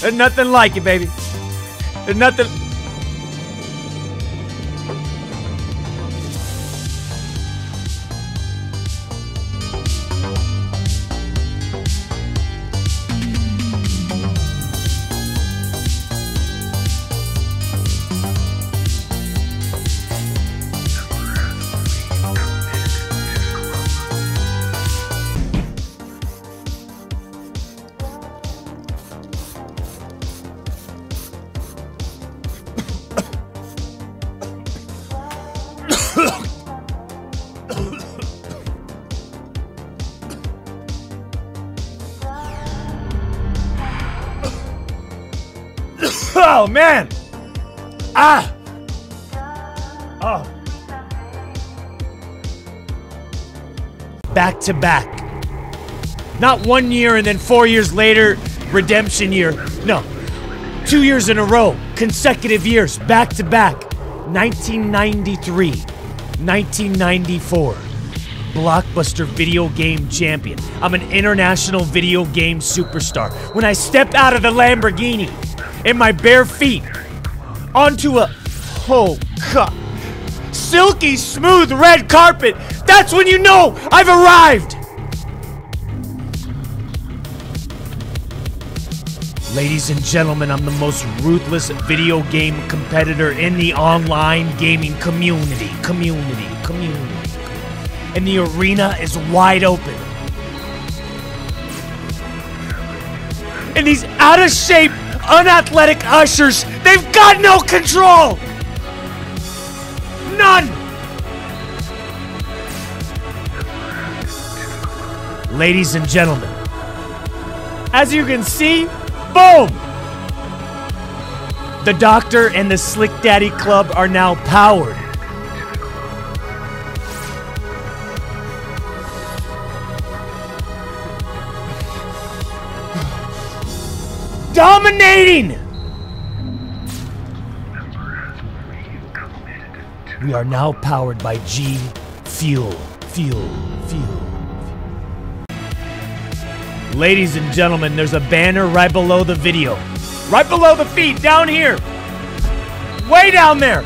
There's nothing like it, baby. There's nothing. Oh man! Ah! Oh. Back to back. Not 1 year and then 4 years later, redemption year. No. 2 years in a row. Consecutive years. Back to back. 1993. 1994. Blockbuster video game champion. I'm an international video game superstar. When I step out of the Lamborghini, in my bare feet, onto a, oh God, silky smooth red carpet. That's when you know I've arrived. Ladies and gentlemen, I'm the most ruthless video game competitor in the online gaming community. And the arena is wide open. And these out of shape, unathletic ushers, they've got no control! None! Ladies and gentlemen, as you can see, boom! The Doctor and the Slick Daddy Club are now powered dominating! We are now powered by G Fuel. Ladies and gentlemen, there's a banner right below the video. Right below the feet, down here. Way down there.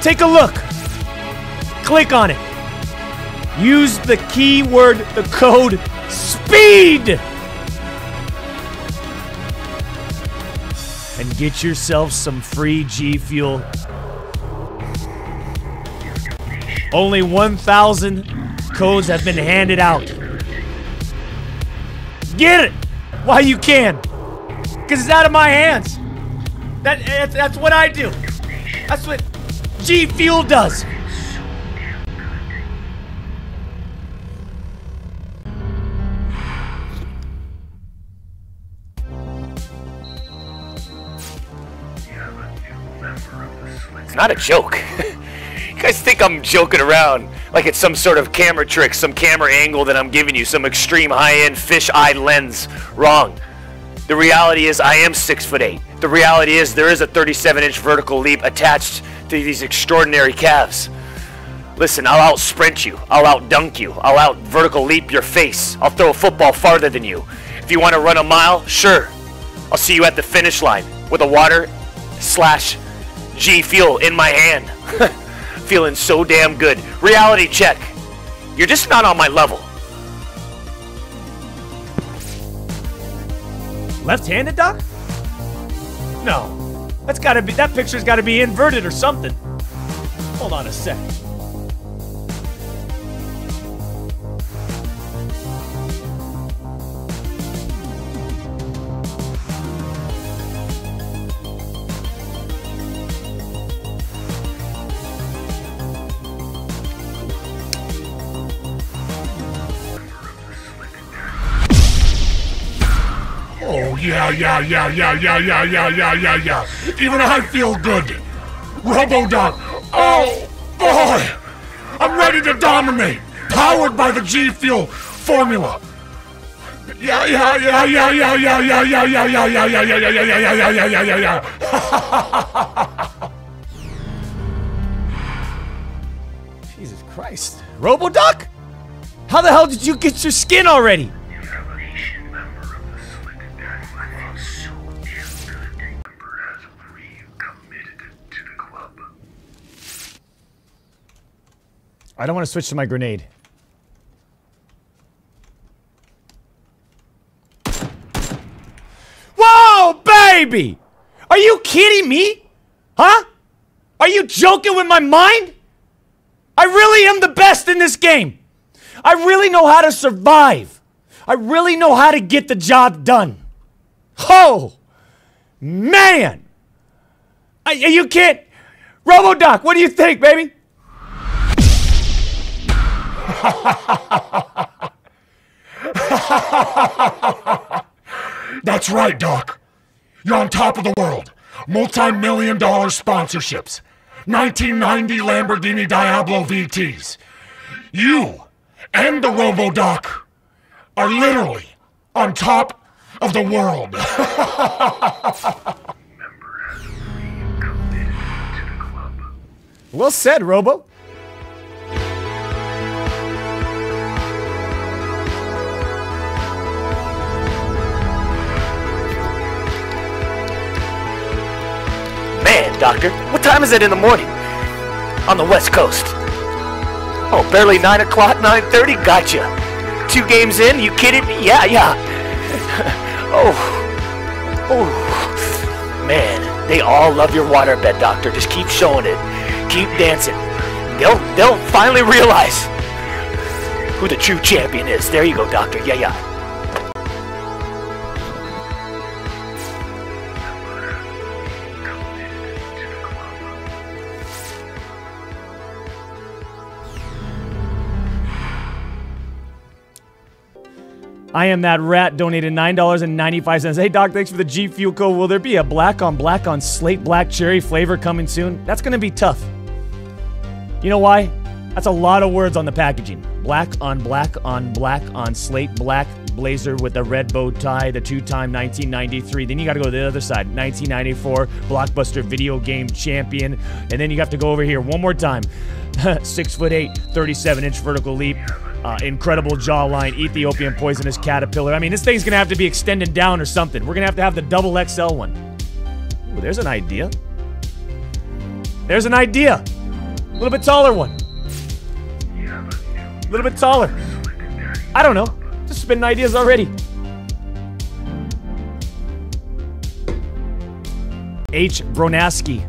Take a look. Click on it. Use the keyword, the code, SPEED! And get yourself some free G Fuel. Only 1,000 codes have been handed out. Get it! While you can. Because it's out of my hands. That's what I do. That's what G Fuel does. Not a joke. You guys think I'm joking around like it's some sort of camera trick, some camera angle that I'm giving you, some extreme high-end fish-eye lens. Wrong. The reality is I am 6'8". The reality is there is a 37-inch vertical leap attached to these extraordinary calves. Listen, I'll out-sprint you. I'll out-dunk you. I'll out-vertical leap your face. I'll throw a football farther than you. If you want to run a mile, sure. I'll see you at the finish line with a water/... G Fuel in my hand. Feeling so damn good. Reality check. You're just not on my level. Left-handed, Doc? No. That's gotta be, that picture's gotta be inverted or something. Hold on a sec. Yeah. Even I feel good. RoboDoc. Oh, boy. I'm ready to dominate. Powered by the G Fuel formula. Yeah. Jesus Christ. RoboDoc? How the hell did you get your skin already? I don't want to switch to my grenade. Whoa, baby! Are you kidding me? Huh? Are you joking with my mind? I really am the best in this game. I really know how to survive. I really know how to get the job done. Oh, man. You can't. RoboDoc, what do you think, baby? That's right, Doc. You're on top of the world. Multi-million dollar sponsorships. 1990 Lamborghini Diablo VTs. You and the RoboDoc are literally on top of the world. Well said, Robo. Man, Doctor, what time is it in the morning? On the West Coast. Oh, barely 9 o'clock, 9:30? Gotcha. 2 games in? You kidding me? Yeah. Oh. Man, they all love your waterbed, Doctor. Just keep showing it. Keep dancing. They'll finally realize who the true champion is. There you go, Doctor. Yeah. I am that rat donated $9.95. Hey, Doc, thanks for the G Fuel code. Will there be a black on slate black cherry flavor coming soon? That's going to be tough. You know why? That's a lot of words on the packaging. Black on slate black blazer with a red bow tie, the two-time 1993. Then you got to go to the other side, 1994 blockbuster video game champion. And then you have to go over here one more time. 6'8", 37-inch vertical leap. Incredible jawline, Ethiopian poisonous caterpillar. I mean, this thing's gonna have to be extended down or something. We're gonna have to have the double XL one. Ooh, there's an idea. There's an idea. A little bit taller one. A little bit taller. I don't know. Just spinning ideas already. H. Bronaski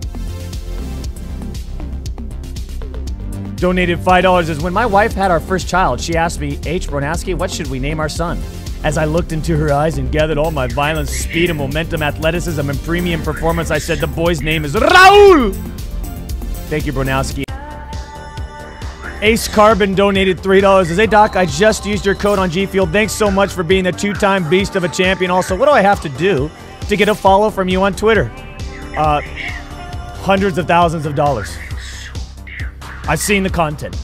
donated $5. Is when my wife had our first child, she asked me, H. Bronaski, what should we name our son? As I looked into her eyes and gathered all my violence, speed, and momentum, athleticism, and premium performance, I said the boy's name is Raul! Thank you, Bronaski. Ace Carbon donated $3. Says, hey, Doc, I just used your code on G Fuel. Thanks so much for being the two-time beast of a champion. Also, what do I have to do to get a follow from you on Twitter? Hundreds of thousands of dollars. I've seen the content.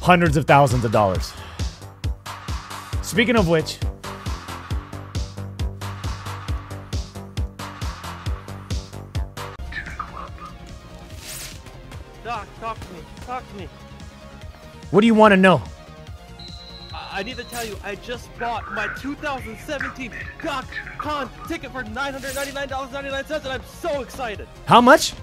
Hundreds of thousands of dollars. Speaking of which, Doc, talk to me. What do you want to know? I need to tell you, I just bought my 2017 DocCon ticket for $999.99, and I'm so excited. How much?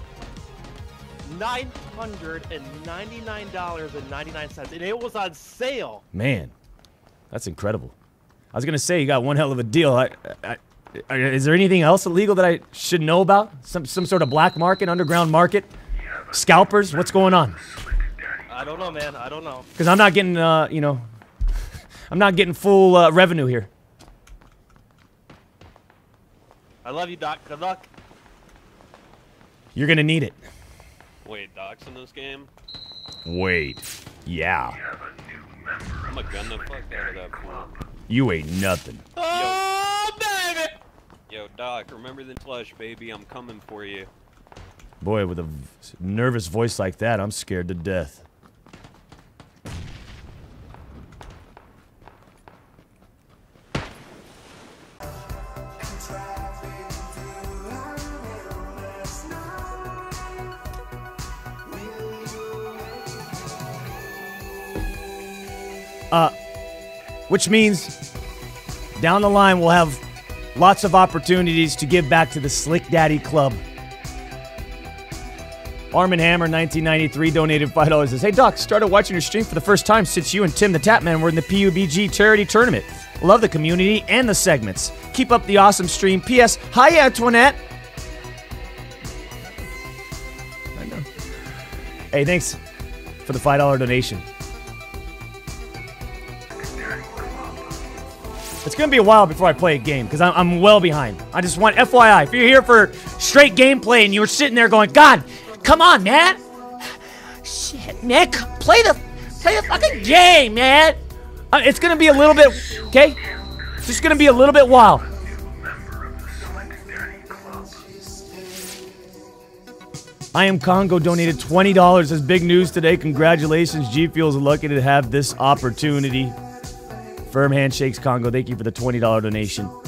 $999.99, and it was on sale. Man, that's incredible. I was gonna say you got one hell of a deal. Is there anything else illegal that I should know about? Some sort of black market, underground market, scalpers? What's going on? I don't know, man. I don't know. Because I'm not getting, you know, I'm not getting full revenue here. I love you, Doc. Good luck. You're gonna need it. Wait, Doc's in this game? Wait, yeah. I'm gonna gun the fuck out of that club. You ain't nothing. Oh, baby! Yo, Doc, remember the flush, baby. I'm coming for you. Boy, with a nervous voice like that, I'm scared to death. Which means down the line we'll have lots of opportunities to give back to the Slick Daddy Club. Arm & Hammer 1993 donated $5. Says, hey Doc, started watching your stream for the first time since you and Tim the Tapman were in the PUBG charity tournament. Love the community and the segments. Keep up the awesome stream. P.S. Hi, Antoinette. I know. Hey, thanks for the $5 donation. It's going to be a while before I play a game, because I'm well behind. I just want, FYI, if you're here for straight gameplay and you were sitting there going, God, come on, man. Shit, man, play the fucking game, man. It's going to be a little bit, okay? It's just going to be a little bit wild. IamKongo donated $20. As big news today. Congratulations, G Fuel's lucky to have this opportunity. Firm handshakes, Kongo. Thank you for the $20 donation.